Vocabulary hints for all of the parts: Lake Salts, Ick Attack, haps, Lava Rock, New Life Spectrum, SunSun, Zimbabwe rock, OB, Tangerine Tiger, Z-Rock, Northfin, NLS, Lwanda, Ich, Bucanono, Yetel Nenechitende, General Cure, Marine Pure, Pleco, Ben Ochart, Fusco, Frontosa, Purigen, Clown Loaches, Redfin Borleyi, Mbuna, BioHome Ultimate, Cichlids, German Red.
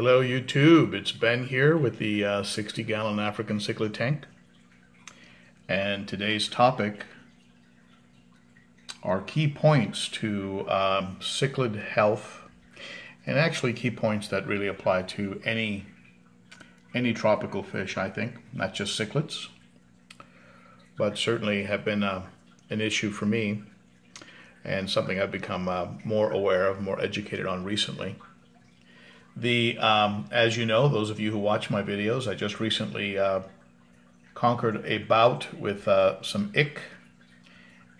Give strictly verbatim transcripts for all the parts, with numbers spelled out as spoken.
Hello YouTube, it's Ben here with the uh, sixty gallon African cichlid tank, and today's topic are key points to um, cichlid health, and actually key points that really apply to any any tropical fish, I think, not just cichlids, but certainly have been uh, an issue for me and something I've become uh, more aware of, more educated on recently. The, um, as you know, those of you who watch my videos, I just recently uh, conquered a bout with uh, some ick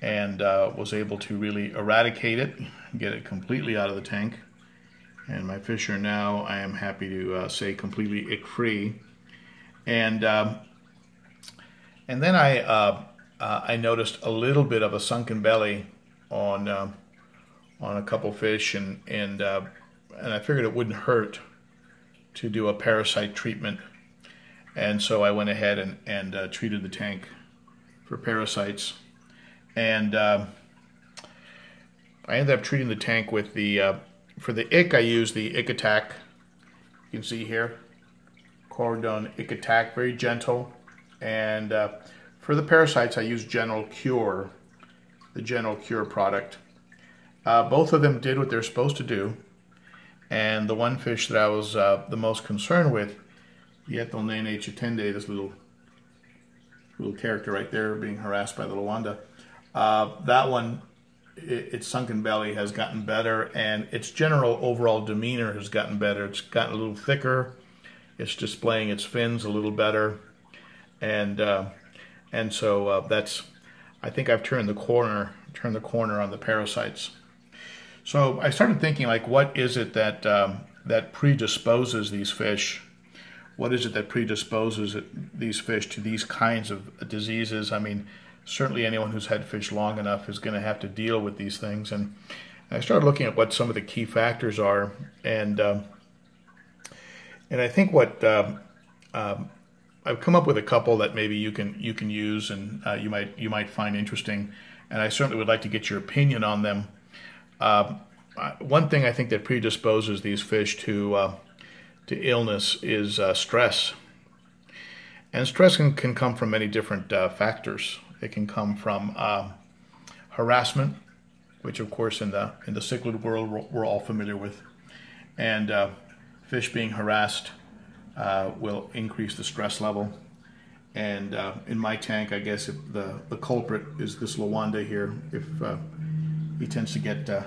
and uh, was able to really eradicate it, get it completely out of the tank. And my fish are now, I am happy to uh, say, completely ick-free. And um, and then I uh, uh, I noticed a little bit of a sunken belly on uh, on a couple fish, and and uh, and I figured it wouldn't hurt to do a parasite treatment, and so I went ahead and, and uh, treated the tank for parasites, and uh, I ended up treating the tank with the, uh, for the ick I used the Ick Attack, you can see here, Cordon Ick Attack, very gentle, and uh, for the parasites I used General Cure, the General Cure product. Uh, both of them did what they're supposed to do. And the one fish that I was uh, the most concerned with, Yetel Nenechitende, this little little character right there being harassed by the Lwanda, uh, that one, it, its sunken belly has gotten better, and its general overall demeanor has gotten better. It's gotten a little thicker. It's displaying its fins a little better, and uh, and so uh, that's. I think I've turned the corner. Turned the corner on the parasites. So I started thinking, like, what is it that um, that predisposes these fish? What is it that predisposes it, these fish to these kinds of diseases? I mean, certainly anyone who's had fish long enough is going to have to deal with these things. And I started looking at what some of the key factors are, and um, and I think what um, um, I've come up with a couple that maybe you can you can use, and uh, you might you might find interesting. And I certainly would like to get your opinion on them. Uh, one thing I think that predisposes these fish to uh, to illness is uh, stress, and stress can, can come from many different uh, factors. It can come from uh, harassment, which of course in the in the cichlid world we're, we're all familiar with, and uh, fish being harassed uh, will increase the stress level. And uh, in my tank, I guess if the the culprit is this Lwanda here. If uh, He tends to get uh,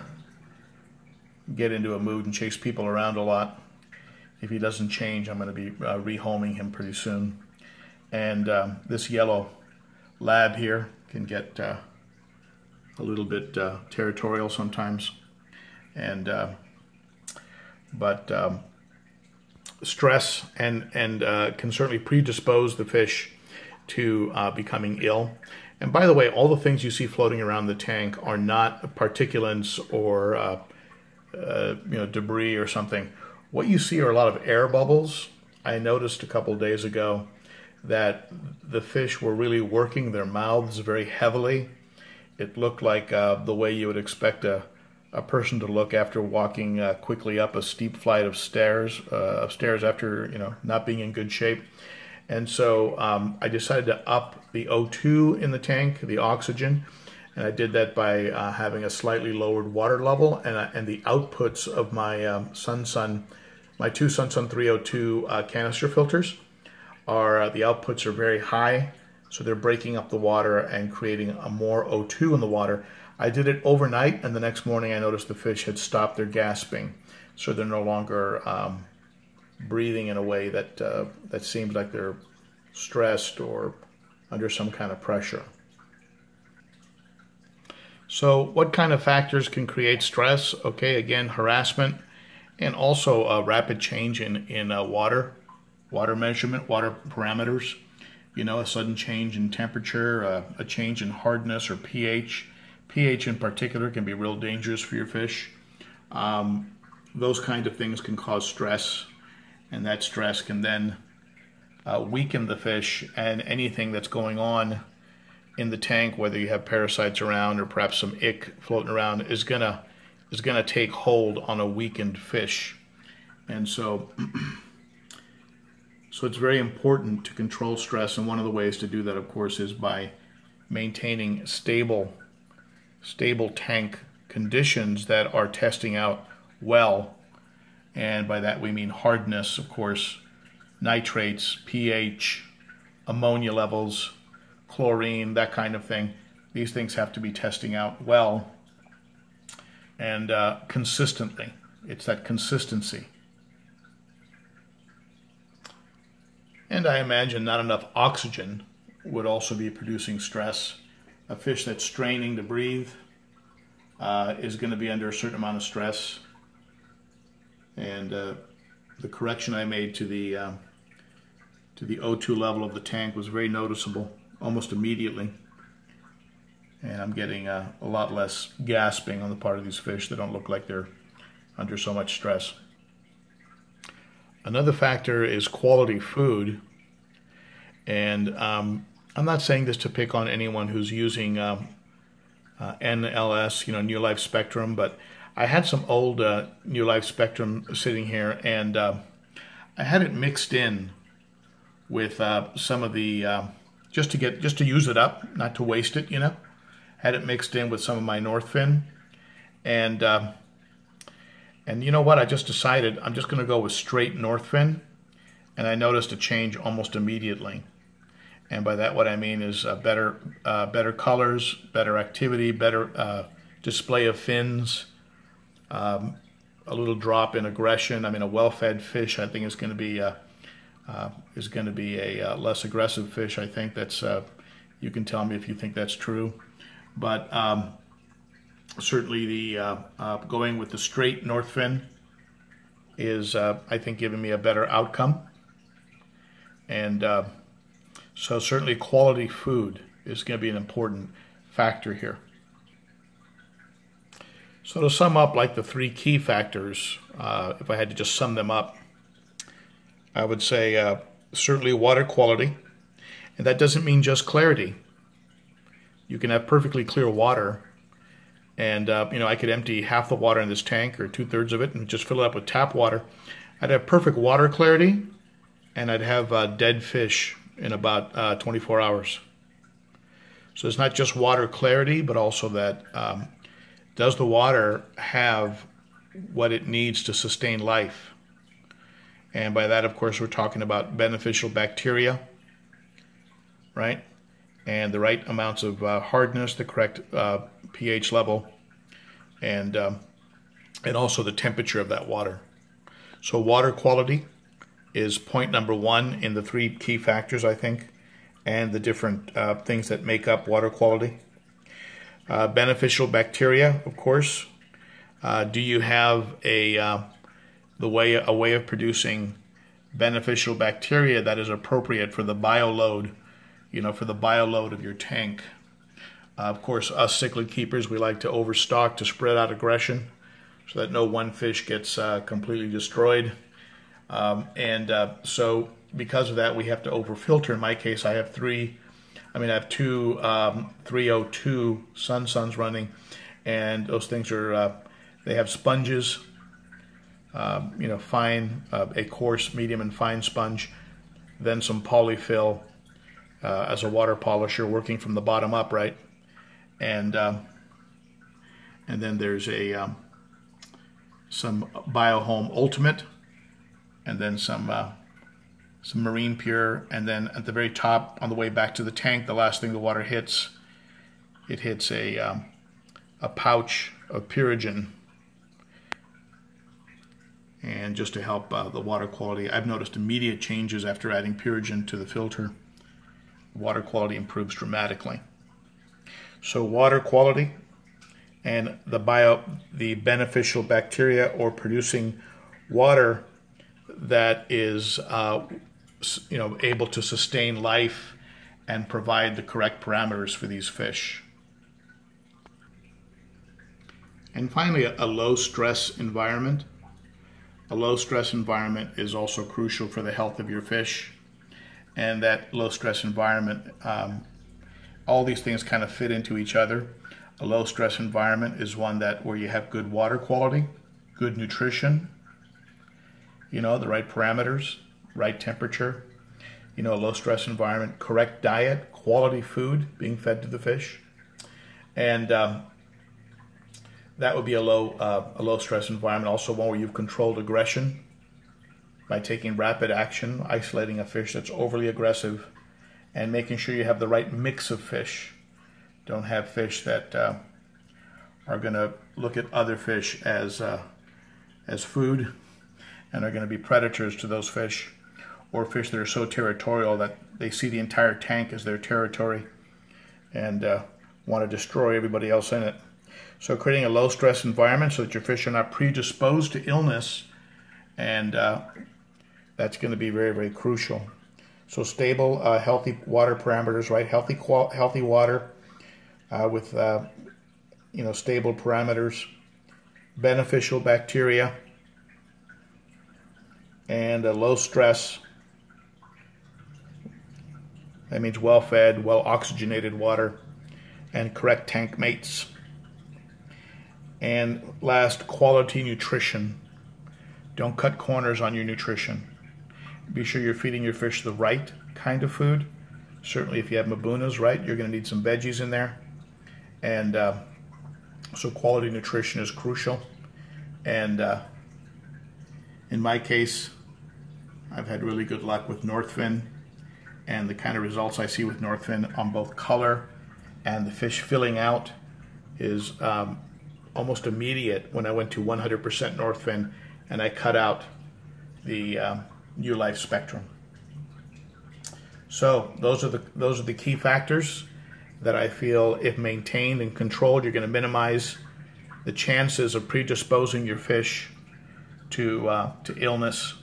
get into a mood and chase people around a lot. If he doesn't change, I'm going to be uh, rehoming him pretty soon. And um, this yellow lab here can get uh, a little bit uh, territorial sometimes. And uh, but um, stress and and uh, can certainly predispose the fish to uh, becoming ill. And by the way, all the things you see floating around the tank are not particulates or uh, uh, you know, debris or something. What you see are a lot of air bubbles. I noticed a couple days ago that the fish were really working their mouths very heavily. It looked like uh, the way you would expect a, a person to look after walking uh, quickly up a steep flight of stairs, uh, of stairs after, you know, not being in good shape. And so um, I decided to up the O two in the tank, the oxygen, and I did that by uh, having a slightly lowered water level, and, uh, and the outputs of my um, SunSun, my two SunSun three oh two uh, canister filters, are uh, the outputs are very high, so they're breaking up the water and creating a more O two in the water. I did it overnight, and the next morning I noticed the fish had stopped their gasping, so they're no longer Um, breathing in a way that uh, that seems like they're stressed or under some kind of pressure. So what kind of factors can create stress? Okay, again, harassment, and also a rapid change in, in uh, water, water measurement, water parameters. You know, a sudden change in temperature, uh, a change in hardness or pH. pH in particular can be real dangerous for your fish. Um, those kind of things can cause stress. And that stress can then uh, weaken the fish, and anything that's going on in the tank, whether you have parasites around or perhaps some ick floating around, is gonna is gonna take hold on a weakened fish, And so, so it's very important to control stress, and one of the ways to do that, of course, is by maintaining stable, stable tank conditions that are testing out well, and by that we mean hardness, of course, nitrates, pH, ammonia levels, chlorine, that kind of thing. These things have to be testing out well and uh, consistently. It's that consistency. And I imagine not enough oxygen would also be producing stress. A fish that's straining to breathe uh, is going to be under a certain amount of stress. And uh, the correction I made to the uh, to the O two level of the tank was very noticeable almost immediately. And I'm getting uh, a lot less gasping on the part of these fish. They don't look like they're under so much stress. Another factor is quality food. And um, I'm not saying this to pick on anyone who's using um, uh, N L S, you know, New Life Spectrum, but I had some old uh, New Life Spectrum sitting here, and uh, I had it mixed in with uh, some of the, uh, just to get, just to use it up, not to waste it, you know. Had it mixed in with some of my Northfin, and uh, and you know what? I just decided I'm just going to go with straight Northfin, and I noticed a change almost immediately. And by that, what I mean is uh, better, uh, better colors, better activity, better uh, display of fins, um, a little drop in aggression. I mean, a well-fed fish, I think, is going to be a, uh, is going to be a uh, less aggressive fish. I think that's. Uh, you can tell me if you think that's true. But um, certainly the uh, uh, going with the straight Northfin is, uh, I think, giving me a better outcome. And uh, so certainly quality food is going to be an important factor here. So to sum up, like the three key factors, uh, if I had to just sum them up, I would say uh, certainly water quality. And that doesn't mean just clarity. You can have perfectly clear water, and uh, you know, I could empty half the water in this tank or two-thirds of it and just fill it up with tap water. I'd have perfect water clarity, and I'd have uh, dead fish in about uh, twenty-four hours. So it's not just water clarity, but also that um, does the water have what it needs to sustain life? And by that, of course, we're talking about beneficial bacteria, right? And the right amounts of uh, hardness, the correct uh, pH level, and, um, and also the temperature of that water. So water quality is point number one in the three key factors, I think, and the different uh, things that make up water quality. Uh, beneficial bacteria, of course. Uh, do you have a, uh, the way, a way of producing beneficial bacteria that is appropriate for the bioload? You know, for the bioload of your tank. Uh, of course, us cichlid keepers, we like to overstock to spread out aggression so that no one fish gets uh, completely destroyed. Um, and uh, so because of that, we have to overfilter. In my case, I have three, I mean, I have two um, three oh two SunSuns running, and those things are, uh, they have sponges, uh, you know, fine, uh, a coarse, medium, and fine sponge, then some polyfill, Uh, as a water polisher, working from the bottom up, right? And uh, and then there's a um, some BioHome Ultimate, and then some uh, some Marine Pure, and then at the very top, on the way back to the tank, the last thing the water hits, it hits a um, a pouch of Purigen, and just to help uh, the water quality. I've noticed immediate changes after adding Purigen to the filter. Water quality improves dramatically. So water quality and the bio, the beneficial bacteria or producing water that is, uh, you know, able to sustain life and provide the correct parameters for these fish. And finally, a, a low stress environment. A low stress environment is also crucial for the health of your fish. And that low-stress environment, um, all these things kind of fit into each other. A low-stress environment is one that where you have good water quality, good nutrition, you know, the right parameters, right temperature, you know, a low stress environment, correct diet, quality food being fed to the fish. And um, that would be a low, uh, a low stress environment. Also one where you've controlled aggression by taking rapid action, isolating a fish that's overly aggressive, and making sure you have the right mix of fish. Don't have fish that uh, are going to look at other fish as, uh, as food and are going to be predators to those fish, or fish that are so territorial that they see the entire tank as their territory and uh, want to destroy everybody else in it. So creating a low-stress environment so that your fish are not predisposed to illness, and uh, that's going to be very, very crucial. So stable, uh, healthy water parameters, right? Healthy, healthy water uh, with, uh, you know, stable parameters, beneficial bacteria, and a low stress. That means well-fed, well-oxygenated water, and correct tank mates. And last, quality nutrition. Don't cut corners on your nutrition. Be sure you're feeding your fish the right kind of food. Certainly if you have mbunas, right, you're going to need some veggies in there. And uh, so quality nutrition is crucial. And uh, in my case, I've had really good luck with Northfin. And the kind of results I see with Northfin on both color and the fish filling out is um, almost immediate when I went to one hundred percent Northfin and I cut out the um, New Life Spectrum. So those are the those are the key factors that I feel, if maintained and controlled, you're going to minimize the chances of predisposing your fish to uh, to illness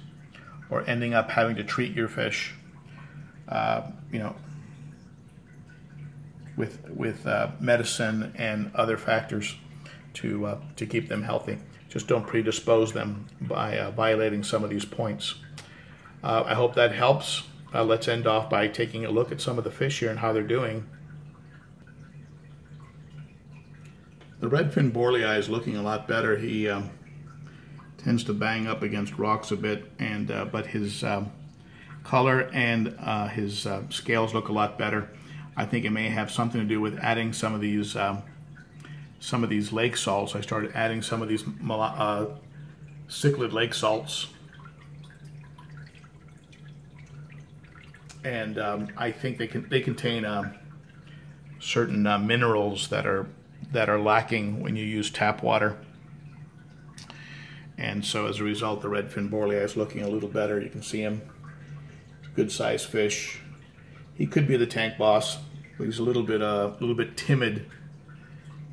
or ending up having to treat your fish, uh, you know, with with uh, medicine and other factors to uh, to keep them healthy. Just don't predispose them by uh, violating some of these points. Uh, I hope that helps. Uh, let's end off by taking a look at some of the fish here and how they're doing. The Redfin Borleyi is looking a lot better. He um, tends to bang up against rocks a bit, and uh, but his um, color and uh, his uh, scales look a lot better. I think it may have something to do with adding some of these um, some of these lake salts. I started adding some of these uh, cichlid lake salts. And um, I think they can they contain um, certain uh, minerals that are that are lacking when you use tap water. And so as a result, the Redfin Borleyi is looking a little better. You can see him, good sized fish. He could be the tank boss, but he's a little bit a uh, little bit timid.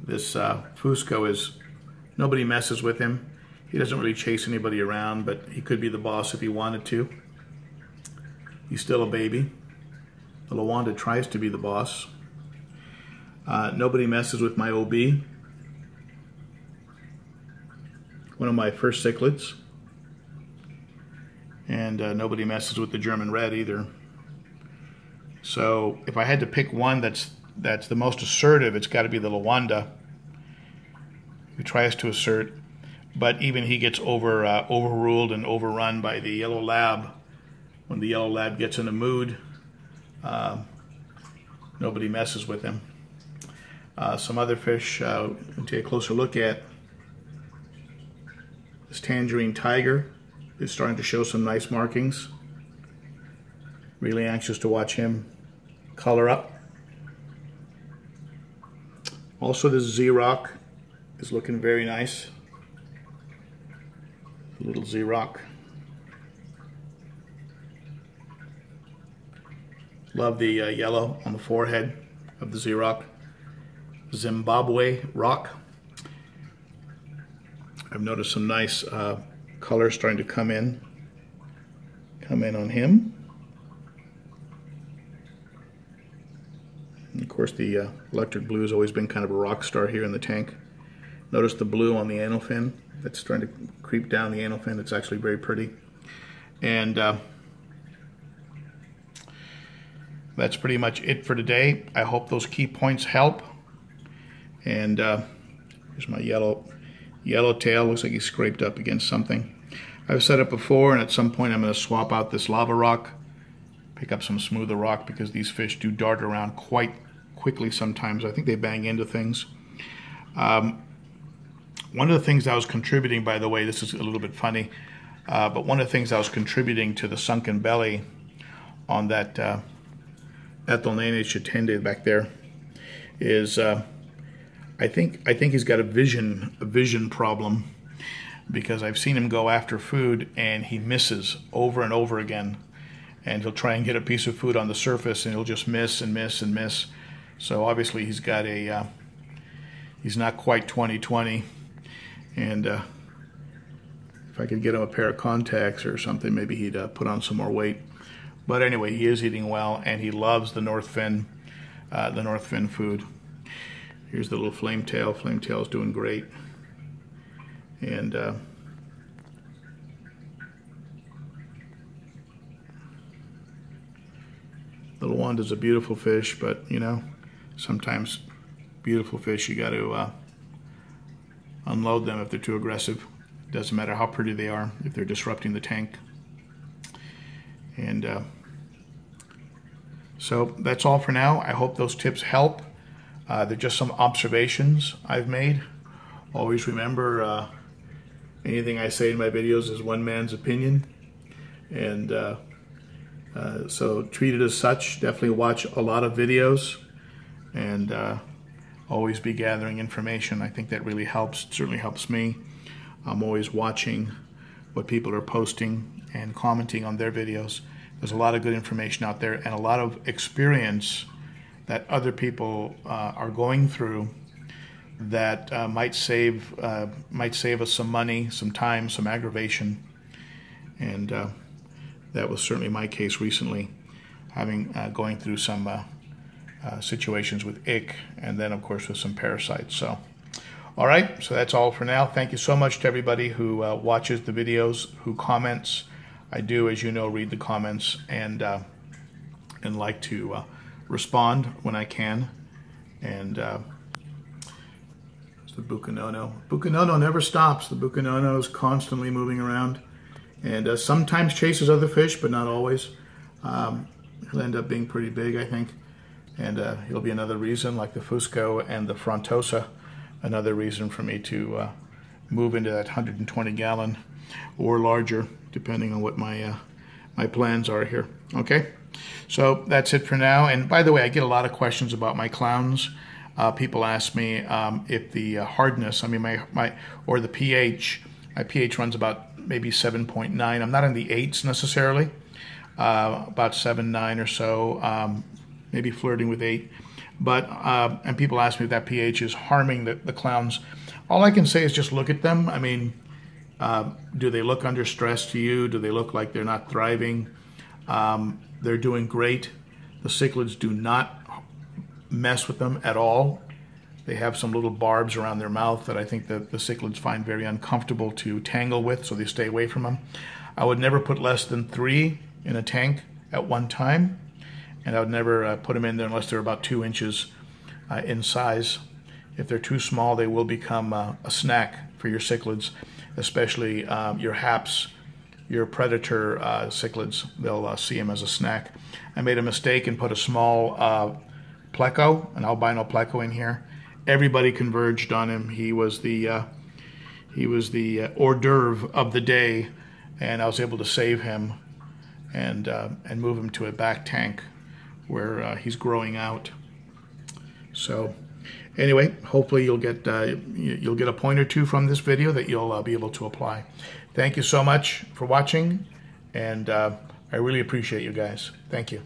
This uh, Fusco is, nobody messes with him. He doesn't really chase anybody around, but he could be the boss if he wanted to. He's still a baby. The Lwanda tries to be the boss. Uh, nobody messes with my O B. One of my first cichlids. And uh, nobody messes with the German Red either. So if I had to pick one that's that's the most assertive, it's got to be the Lwanda, who tries to assert, but even he gets over uh, overruled and overrun by the yellow lab. When the yellow lab gets in a mood, uh, nobody messes with him. Uh, some other fish uh, we'll take a closer look at. This Tangerine Tiger is starting to show some nice markings. Really anxious to watch him color up. Also, this Z-Rock is looking very nice. The little Z-Rock. Love the uh, yellow on the forehead of the Z-Rock. Zimbabwe rock. I've noticed some nice uh, color starting to come in. Come in on him. And of course, the uh, electric blue has always been kind of a rock star here in the tank. Notice the blue on the anal fin. That's starting to creep down the anal fin. It's actually very pretty. And Uh, That's pretty much it for today. I hope those key points help. And uh, here's my yellow yellow tail. Looks like he scraped up against something. I've said it before, and at some point I'm going to swap out this lava rock, pick up some smoother rock, because these fish do dart around quite quickly sometimes. I think they bang into things. Um, one of the things I was contributing, by the way, this is a little bit funny, uh, but one of the things I was contributing to the sunken belly on that uh, Yetel Nenechitende back there is uh, I think I think he's got a vision a vision problem, because I've seen him go after food and he misses over and over again, and he'll try and get a piece of food on the surface and he'll just miss and miss and miss. So obviously he's got a uh, he's not quite twenty twenty, and uh, if I could get him a pair of contacts or something, maybe he'd uh, put on some more weight. But anyway, he is eating well and he loves the Northfin, uh, the Northfin food. Here's the little flametail. Flametail's doing great. And uh, little Lwanda's a beautiful fish, but you know, sometimes beautiful fish, you got to uh, unload them if they're too aggressive. It doesn't matter how pretty they are if they're disrupting the tank. And uh, so that's all for now. I hope those tips help. Uh, they're just some observations I've made. Always remember, uh, anything I say in my videos is one man's opinion, and uh, uh, so treat it as such. Definitely watch a lot of videos, and uh, always be gathering information. I think that really helps. It certainly helps me. I'm always watching what people are posting and commenting on their videos. There's a lot of good information out there and a lot of experience that other people uh, are going through that uh, might save uh, might save us some money, some time, some aggravation. And uh, that was certainly my case recently, having uh, going through some uh, uh, situations with ick, and then of course with some parasites. So, all right, so that's all for now. Thank you so much to everybody who uh, watches the videos, who comments. I do, as you know, read the comments and uh, and like to uh, respond when I can. And uh, it's the Bucanono. Bucanono never stops. The Bucanono is constantly moving around, and uh, sometimes chases other fish, but not always. Um, he'll end up being pretty big, I think, and uh, he'll be another reason, like the Fusco and the Frontosa, another reason for me to uh, move into that one hundred twenty gallon or larger, depending on what my uh, my plans are here. Okay. So that's it for now. And by the way, I get a lot of questions about my clowns. Uh, people ask me um, if the uh, hardness, I mean, my, my or the pH, my pH runs about maybe seven point nine. I'm not in the eights necessarily, uh, about seven, nine or so, um, maybe flirting with eight. But, uh, and people ask me if that pH is harming the, the clowns. All I can say is just look at them. I mean, uh, do they look under stress to you? Do they look like they're not thriving? Um, They're doing great. The cichlids do not mess with them at all. They have some little barbs around their mouth that I think that the cichlids find very uncomfortable to tangle with, so they stay away from them. I would never put less than three in a tank at one time, and I would never uh, put them in there unless they're about two inches uh, in size. If they're too small, they will become uh, a snack for your cichlids, especially uh, your haps, your predator uh, cichlids. They'll uh, see them as a snack. I made a mistake and put a small uh, Pleco, an albino Pleco, in here. Everybody converged on him. He was the uh, he was the uh, hors d'oeuvre of the day, and I was able to save him and uh, and move him to a back tank where uh, he's growing out. So anyway, hopefully you'll get uh, you'll get a point or two from this video that you'll uh, be able to apply. Thank you so much for watching, and uh, I really appreciate you guys. Thank you.